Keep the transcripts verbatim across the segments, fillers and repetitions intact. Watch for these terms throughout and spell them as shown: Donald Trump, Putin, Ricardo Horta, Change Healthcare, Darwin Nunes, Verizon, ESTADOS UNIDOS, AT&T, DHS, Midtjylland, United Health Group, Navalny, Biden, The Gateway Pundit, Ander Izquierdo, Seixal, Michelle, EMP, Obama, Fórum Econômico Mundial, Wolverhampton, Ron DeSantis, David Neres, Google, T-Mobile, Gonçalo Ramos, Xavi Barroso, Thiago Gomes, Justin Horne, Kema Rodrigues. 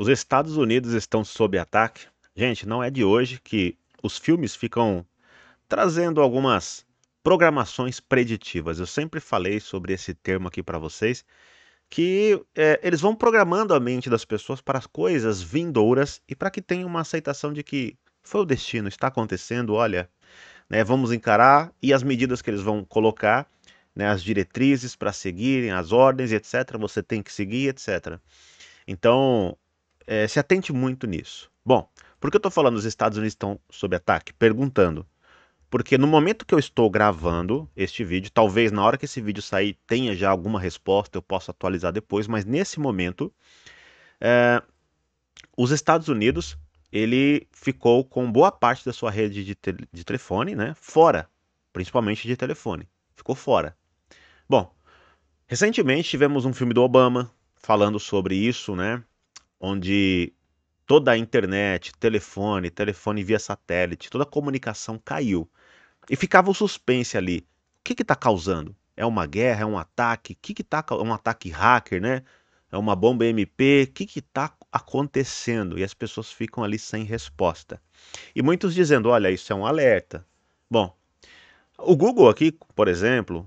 Os Estados Unidos estão sob ataque. Gente, não é de hoje que os filmes ficam trazendo algumas programações preditivas. Eu sempre falei sobre esse termo aqui para vocês, que é, eles vão programando a mente das pessoas para as coisas vindouras e para que tenha uma aceitação de que foi o destino, está acontecendo, olha, né, vamos encarar, e as medidas que eles vão colocar, né, as diretrizes para seguirem, as ordens, etcétera, você tem que seguir, etcétera. Então, é, se atente muito nisso. Bom, por que eu estou falando os Estados Unidos estão sob ataque? Perguntando. Porque no momento que eu estou gravando este vídeo, talvez na hora que esse vídeo sair tenha já alguma resposta, eu posso atualizar depois, mas nesse momento, é, os Estados Unidos, ele ficou com boa parte da sua rede de, te de telefone, né, fora, principalmente de telefone, ficou fora. Bom, recentemente tivemos um filme do Obama falando sobre isso, né, onde toda a internet, telefone, telefone via satélite, toda a comunicação caiu. E ficava o suspense ali. O que que tá causando? É uma guerra? É um ataque? O que que tá, um ataque hacker, né? É uma bomba M P? O que que tá acontecendo? E as pessoas ficam ali sem resposta. E muitos dizendo, olha, isso é um alerta. Bom, o Google aqui, por exemplo,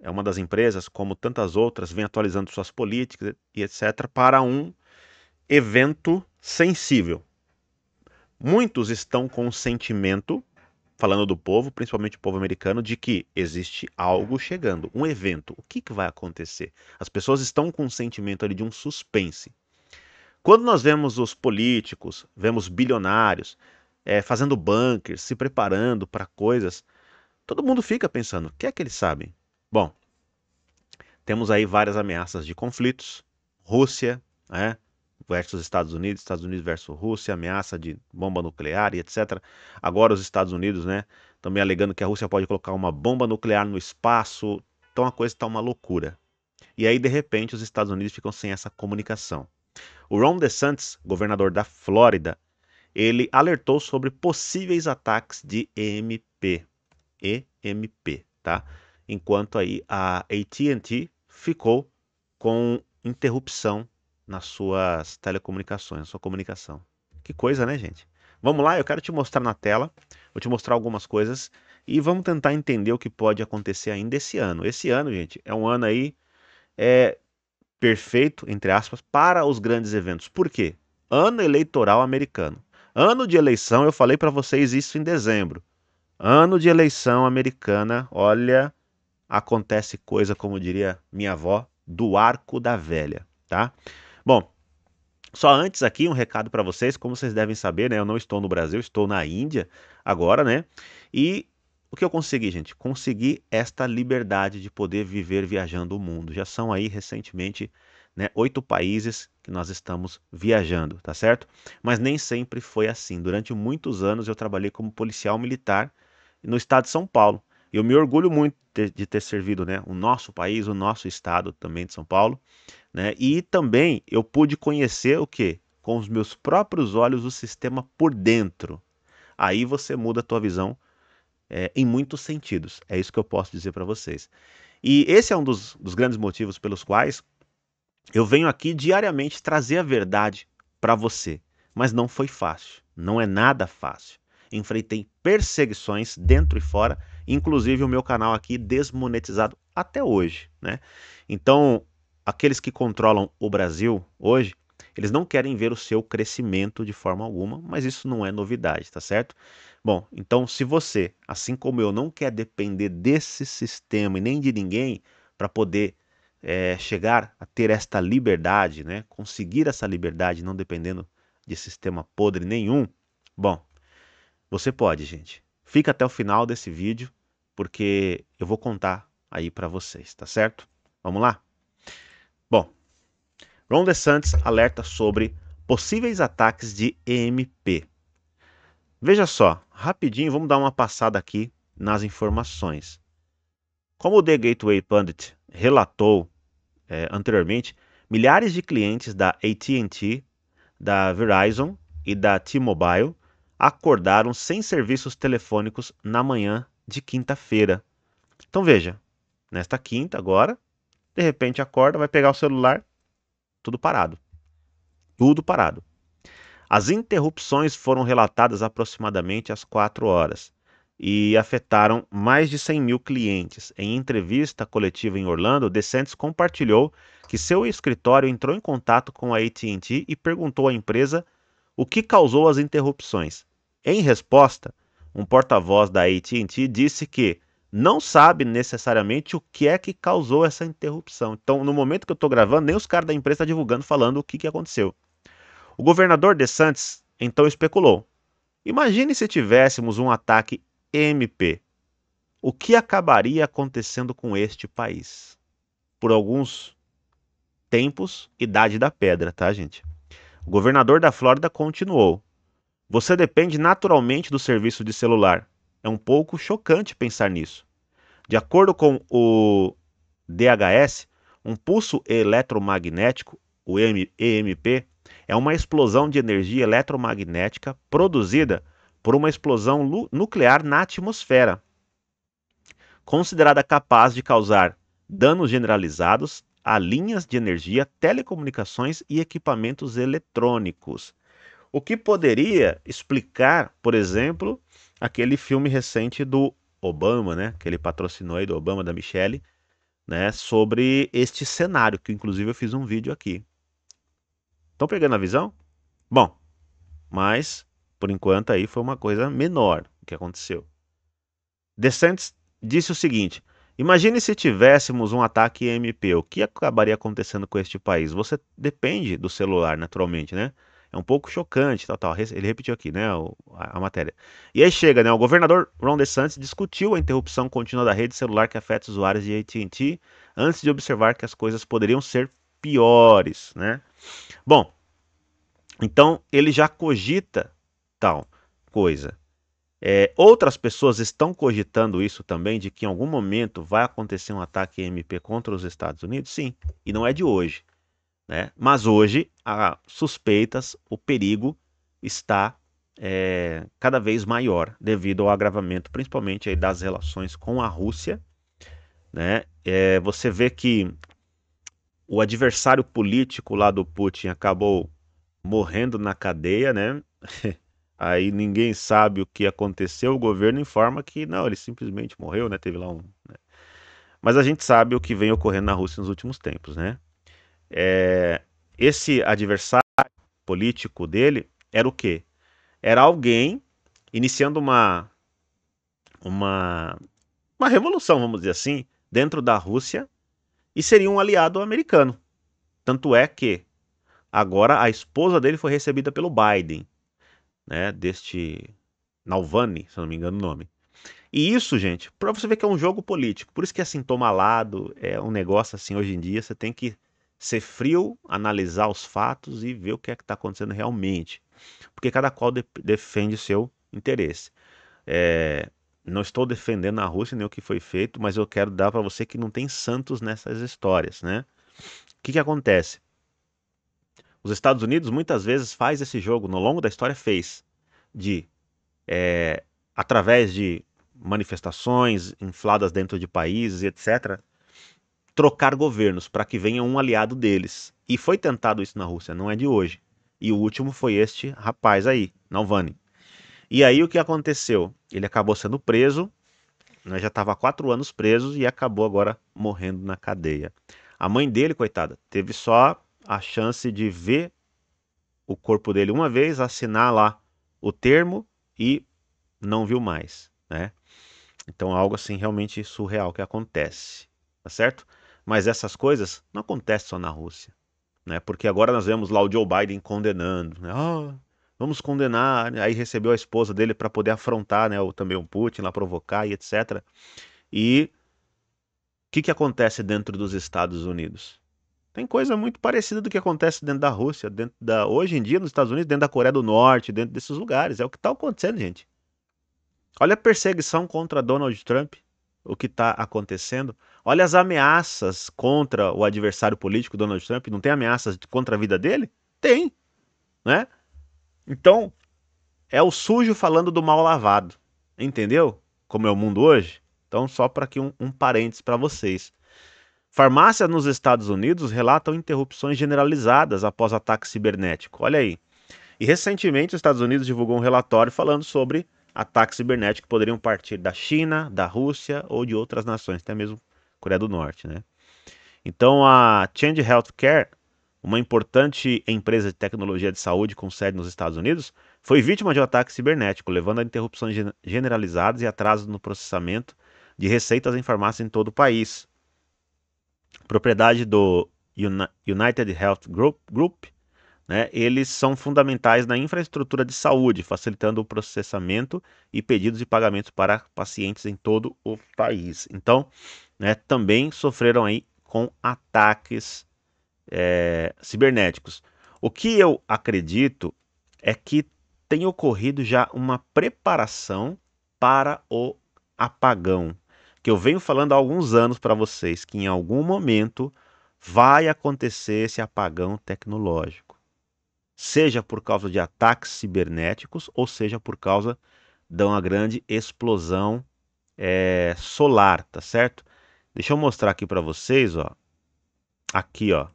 é uma das empresas, como tantas outras, vem atualizando suas políticas e etcétera para um evento sensível. Muitos estão com o sentimento, falando do povo, principalmente o povo americano, de que existe algo chegando, um evento. O que que vai acontecer? As pessoas estão com o sentimento ali de um suspense. Quando nós vemos os políticos, vemos bilionários, é, fazendo bunkers, se preparando para coisas, todo mundo fica pensando, o que é que eles sabem? Bom, temos aí várias ameaças de conflitos, Rússia, né? Versus Estados Unidos, Estados Unidos versus Rússia, ameaça de bomba nuclear e etcétera. Agora os Estados Unidos, né, também alegando que a Rússia pode colocar uma bomba nuclear no espaço, então a coisa está uma loucura. E aí, de repente, os Estados Unidos ficam sem essa comunicação. O Ron DeSantis, governador da Flórida, ele alertou sobre possíveis ataques de E M P, E M P, tá? Enquanto aí a A T e T ficou com interrupção nas suas telecomunicações, na sua comunicação. Que coisa, né, gente? Vamos lá, eu quero te mostrar na tela, vou te mostrar algumas coisas e vamos tentar entender o que pode acontecer ainda esse ano. Esse ano, gente, é um ano aí é, perfeito, entre aspas, para os grandes eventos. Por quê? Ano eleitoral americano. Ano de eleição, eu falei para vocês isso em dezembro. Ano de eleição americana, olha, acontece coisa, como diria minha avó, do arco da velha, tá? Bom, só antes aqui um recado para vocês, como vocês devem saber, né, eu não estou no Brasil, estou na Índia agora, né, e o que eu consegui, gente? Consegui esta liberdade de poder viver viajando o mundo. Já são aí recentemente, né, oito países que nós estamos viajando, tá certo? Mas nem sempre foi assim. Durante muitos anos eu trabalhei como policial militar no estado de São Paulo. Eu me orgulho muito de ter servido, né, o nosso país, o nosso estado também de São Paulo, né, e também eu pude conhecer o quê? Com os meus próprios olhos o sistema por dentro. Aí você muda a tua visão é, em muitos sentidos, é isso que eu posso dizer para vocês. E esse é um dos, dos grandes motivos pelos quais eu venho aqui diariamente trazer a verdade para você, mas não foi fácil, não é nada fácil. Enfrentei perseguições dentro e fora, inclusive o meu canal aqui desmonetizado até hoje, né? Então, aqueles que controlam o Brasil hoje, eles não querem ver o seu crescimento de forma alguma, mas isso não é novidade, tá certo? Bom, então se você, assim como eu, não quer depender desse sistema e nem de ninguém para poder é, chegar a ter esta liberdade, né? Conseguir essa liberdade não dependendo de sistema podre nenhum, bom, você pode, gente. Fica até o final desse vídeo, porque eu vou contar aí para vocês, tá certo? Vamos lá? Bom, Ron DeSantis alerta sobre possíveis ataques de E M P. Veja só, rapidinho, vamos dar uma passada aqui nas informações. Como o The Gateway Pundit relatou é, anteriormente, milhares de clientes da A T e T, da Verizon e da T-Mobile acordaram sem serviços telefônicos na manhã de quinta-feira. Então veja, nesta quinta agora, de repente acorda, vai pegar o celular, tudo parado. Tudo parado. As interrupções foram relatadas aproximadamente às quatro horas e afetaram mais de cem mil clientes. Em entrevista coletiva em Orlando, DeSantis compartilhou que seu escritório entrou em contato com a A T e T e perguntou à empresa o que causou as interrupções. Em resposta, um porta-voz da A T e T disse que não sabe necessariamente o que é que causou essa interrupção. Então, no momento que eu estou gravando, nem os caras da empresa estão divulgando, falando o que, que aconteceu. O governador DeSantis, então, especulou. Imagine se tivéssemos um ataque M P. O que acabaria acontecendo com este país? Por alguns tempos, idade da pedra, tá, gente? O governador da Flórida continuou. Você depende naturalmente do serviço de celular. É um pouco chocante pensar nisso. De acordo com o D H S, um pulso eletromagnético, o E M P, é uma explosão de energia eletromagnética produzida por uma explosão lu- nuclear na atmosfera, considerada capaz de causar danos generalizados a linhas de energia, telecomunicações e equipamentos eletrônicos. O que poderia explicar, por exemplo, aquele filme recente do Obama, né, que ele patrocinou aí, do Obama, da Michelle, né, sobre este cenário, que inclusive eu fiz um vídeo aqui. Estão pegando a visão? Bom, mas por enquanto aí foi uma coisa menor o que aconteceu. DeSantis disse o seguinte: imagine se tivéssemos um ataque M P, o que acabaria acontecendo com este país? Você depende do celular, naturalmente, né? É um pouco chocante, tal, tal. Ele repetiu aqui, né, a, a matéria. E aí chega, né, o governador Ron DeSantis discutiu a interrupção contínua da rede celular que afeta os usuários de A T e T antes de observar que as coisas poderiam ser piores, né? Bom, então ele já cogita tal coisa. É, outras pessoas estão cogitando isso também, de que em algum momento vai acontecer um ataque M P contra os Estados Unidos? Sim, e não é de hoje, né? Mas hoje, as suspeitas, o perigo está é, cada vez maior devido ao agravamento, principalmente aí, das relações com a Rússia, né? É, você vê que o adversário político lá do Putin acabou morrendo na cadeia, né? Aí ninguém sabe o que aconteceu, o governo informa que não, ele simplesmente morreu, né? Teve lá um... Né? Mas a gente sabe o que vem ocorrendo na Rússia nos últimos tempos, né? É... Esse adversário político dele era o quê? Era alguém iniciando uma, uma, uma revolução, vamos dizer assim, dentro da Rússia, e seria um aliado americano. Tanto é que agora a esposa dele foi recebida pelo Biden, né, deste Navalny, se eu não me engano o nome. E isso, gente, para você ver que é um jogo político. Por isso que é assim, toma lado, é um negócio assim, hoje em dia você tem que ser frio, analisar os fatos e ver o que é que está acontecendo realmente. Porque cada qual de- defende o seu interesse. É... Não estou defendendo a Rússia nem o que foi feito, mas eu quero dar para você que não tem santos nessas histórias, né? O que que acontece? Os Estados Unidos muitas vezes faz esse jogo, no longo da história fez, de, é, através de manifestações infladas dentro de países, etcétera, trocar governos para que venha um aliado deles. E foi tentado isso na Rússia, não é de hoje. E o último foi este rapaz aí, Navalny. E aí o que aconteceu? Ele acabou sendo preso, né, já estava há quatro anos preso e acabou agora morrendo na cadeia. A mãe dele, coitada, teve só a chance de ver o corpo dele uma vez, assinar lá o termo e não viu mais, né? Então algo assim realmente surreal que acontece, tá certo? Mas essas coisas não acontecem só na Rússia, né? Porque agora nós vemos lá o Joe Biden condenando, né? Ah, oh, vamos condenar, aí recebeu a esposa dele para poder afrontar, né, ou também o Putin, lá provocar e etcétera. E o que, que acontece dentro dos Estados Unidos? Tem coisa muito parecida do que acontece dentro da Rússia, dentro da, hoje em dia nos Estados Unidos, dentro da Coreia do Norte, dentro desses lugares. É o que está acontecendo, gente. Olha a perseguição contra Donald Trump, o que está acontecendo. Olha as ameaças contra o adversário político Donald Trump. Não tem ameaças contra a vida dele? Tem, né? Então, é o sujo falando do mal lavado, entendeu? Como é o mundo hoje? Então, só para aqui um, um parênteses para vocês. Farmácias nos Estados Unidos relatam interrupções generalizadas após ataque cibernético. Olha aí. E recentemente os Estados Unidos divulgou um relatório falando sobre ataques cibernéticos que poderiam partir da China, da Rússia ou de outras nações, até mesmo Coreia do Norte, né? Então a Change Healthcare, uma importante empresa de tecnologia de saúde com sede nos Estados Unidos, foi vítima de um ataque cibernético, levando a interrupções generalizadas e atrasos no processamento de receitas em farmácia em todo o país. Propriedade do United Health Group, Group né, eles são fundamentais na infraestrutura de saúde, facilitando o processamento e pedidos de pagamentos para pacientes em todo o país. Então, né, também sofreram aí com ataques é, cibernéticos. O que eu acredito é que tem ocorrido já uma preparação para o apagão, que eu venho falando há alguns anos para vocês, que em algum momento vai acontecer esse apagão tecnológico, seja por causa de ataques cibernéticos ou seja por causa de uma grande explosão é, solar, tá certo? Deixa eu mostrar aqui para vocês, ó, aqui, ó,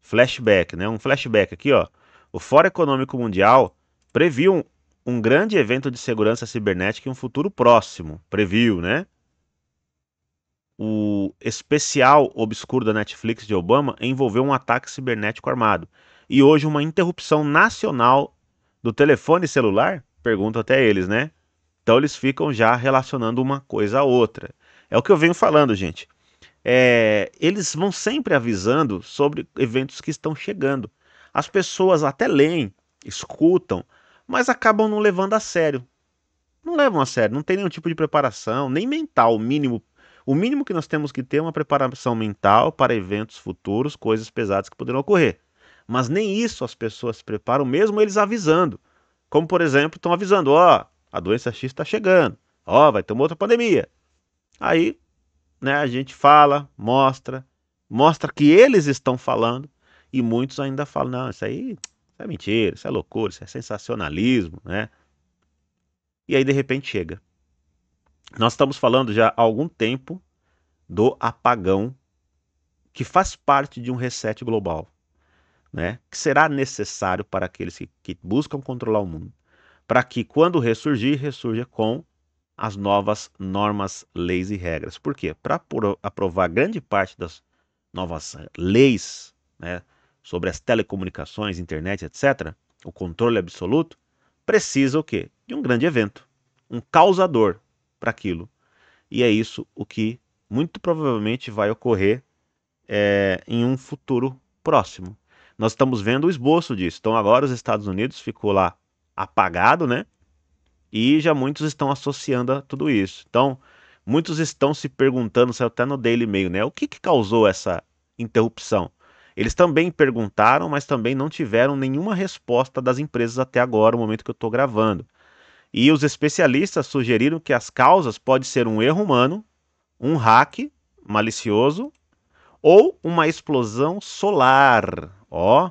flashback, né? Um flashback aqui, ó. O Fórum Econômico Mundial previu um, um grande evento de segurança cibernética em um futuro próximo. Previu, né? O especial obscuro da Netflix de Obama envolveu um ataque cibernético armado. E hoje uma interrupção nacional do telefone celular? Pergunto até eles, né? Então eles ficam já relacionando uma coisa a outra. É o que eu venho falando, gente. É, eles vão sempre avisando sobre eventos que estão chegando. As pessoas até leem, escutam, mas acabam não levando a sério. Não levam a sério, não tem nenhum tipo de preparação, nem mental. O mínimo, o mínimo que nós temos que ter é uma preparação mental para eventos futuros, coisas pesadas que poderão ocorrer. Mas nem isso as pessoas se preparam, mesmo eles avisando. Como, por exemplo, estão avisando, ó, a doença X está chegando, ó, vai ter uma outra pandemia. Aí, né, a gente fala, mostra, mostra que eles estão falando, e muitos ainda falam, não, isso aí isso é mentira, isso é loucura, isso é sensacionalismo, né? E aí, de repente, chega. Nós estamos falando já há algum tempo do apagão, que faz parte de um reset global, né? Que será necessário para aqueles que, que buscam controlar o mundo, para que quando ressurgir, ressurja com as novas normas, leis e regras. Por quê? Para aprovar grande parte das novas leis, né, sobre as telecomunicações, internet, etcétera, o controle absoluto, precisa o quê? De um grande evento, um causador para aquilo. E é isso o que muito provavelmente vai ocorrer é, em um futuro próximo. Nós estamos vendo o esboço disso. Então agora os Estados Unidos ficou lá apagado, né? E já muitos estão associando a tudo isso. Então muitos estão se perguntando, saiu até no Daily Mail, né? O que, que causou essa interrupção? Eles também perguntaram, mas também não tiveram nenhuma resposta das empresas até agora, o momento que eu estou gravando. E os especialistas sugeriram que as causas podem ser um erro humano, um hack malicioso ou uma explosão solar. Ó,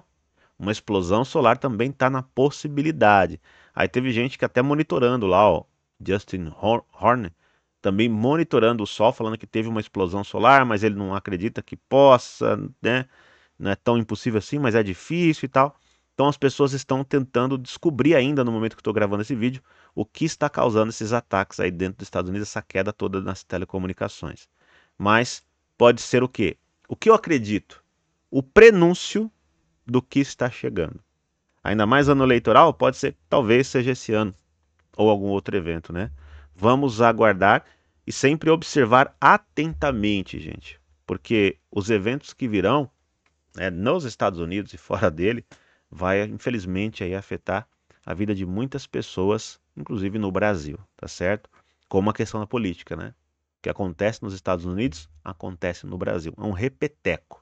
uma explosão solar também está na possibilidade. Aí teve gente que até monitorando lá, ó, Justin Horne, também monitorando o sol, falando que teve uma explosão solar, mas ele não acredita que possa, né? Não é tão impossível assim, mas é difícil e tal. Então as pessoas estão tentando descobrir ainda, no momento que estou gravando esse vídeo, o que está causando esses ataques aí dentro dos Estados Unidos, essa queda toda nas telecomunicações. Mas pode ser o quê? O que eu acredito? O prenúncio do que está chegando. Ainda mais ano eleitoral, pode ser, talvez seja esse ano, ou algum outro evento, né? Vamos aguardar e sempre observar atentamente, gente. Porque os eventos que virão, É, nos Estados Unidos e fora dele, vai infelizmente aí afetar a vida de muitas pessoas, inclusive no Brasil, tá certo? Como a questão da política, né? O que acontece nos Estados Unidos, acontece no Brasil. É um repeteco.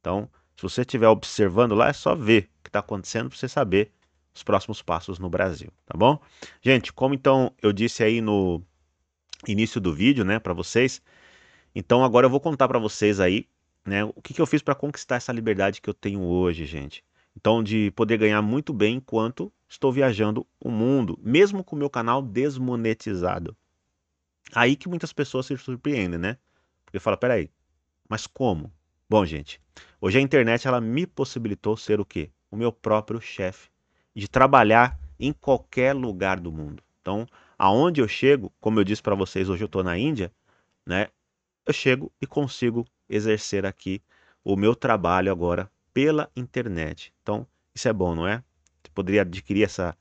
Então, se você estiver observando lá, é só ver o que está acontecendo para você saber os próximos passos no Brasil, tá bom? Gente, como então eu disse aí no início do vídeo, né, para vocês, então agora eu vou contar para vocês aí, né, o que, que eu fiz para conquistar essa liberdade que eu tenho hoje, gente. Então, de poder ganhar muito bem enquanto estou viajando o mundo, mesmo com o meu canal desmonetizado. Aí que muitas pessoas se surpreendem, né? Porque fala, peraí, mas como? Bom, gente, hoje a internet ela me possibilitou ser o quê? O meu próprio chefe. de trabalhar em qualquer lugar do mundo. Então, aonde eu chego, como eu disse para vocês, hoje eu estou na Índia, né? Eu chego e consigo exercer aqui o meu trabalho agora pela internet. Então, isso é bom, não é? Você poderia adquirir essa,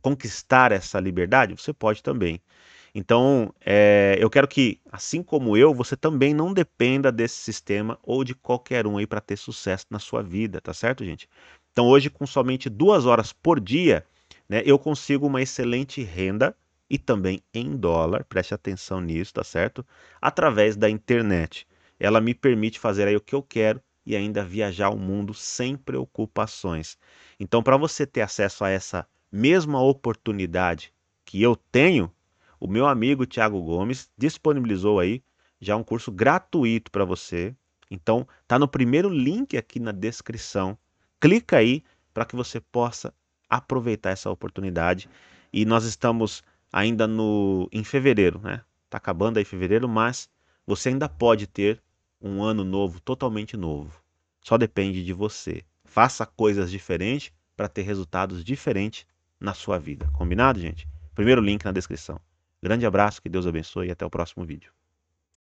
conquistar essa liberdade? Você pode também. Então, é, eu quero que, assim como eu, você também não dependa desse sistema ou de qualquer um aí para ter sucesso na sua vida, tá certo, gente? Então, hoje, com somente duas horas por dia, né, eu consigo uma excelente renda e também em dólar, preste atenção nisso, tá certo? Através da internet. Ela me permite fazer aí o que eu quero e ainda viajar ao mundo sem preocupações. Então, para você ter acesso a essa mesma oportunidade que eu tenho, o meu amigo Thiago Gomes disponibilizou aí já um curso gratuito para você. Então, tá no primeiro link aqui na descrição. Clica aí para que você possa aproveitar essa oportunidade. E nós estamos ainda no em fevereiro, né? Tá acabando aí fevereiro, mas você ainda pode ter um ano novo, totalmente novo. Só depende de você. Faça coisas diferentes para ter resultados diferentes na sua vida. Combinado, gente? Primeiro link na descrição. Grande abraço, que Deus abençoe e até o próximo vídeo.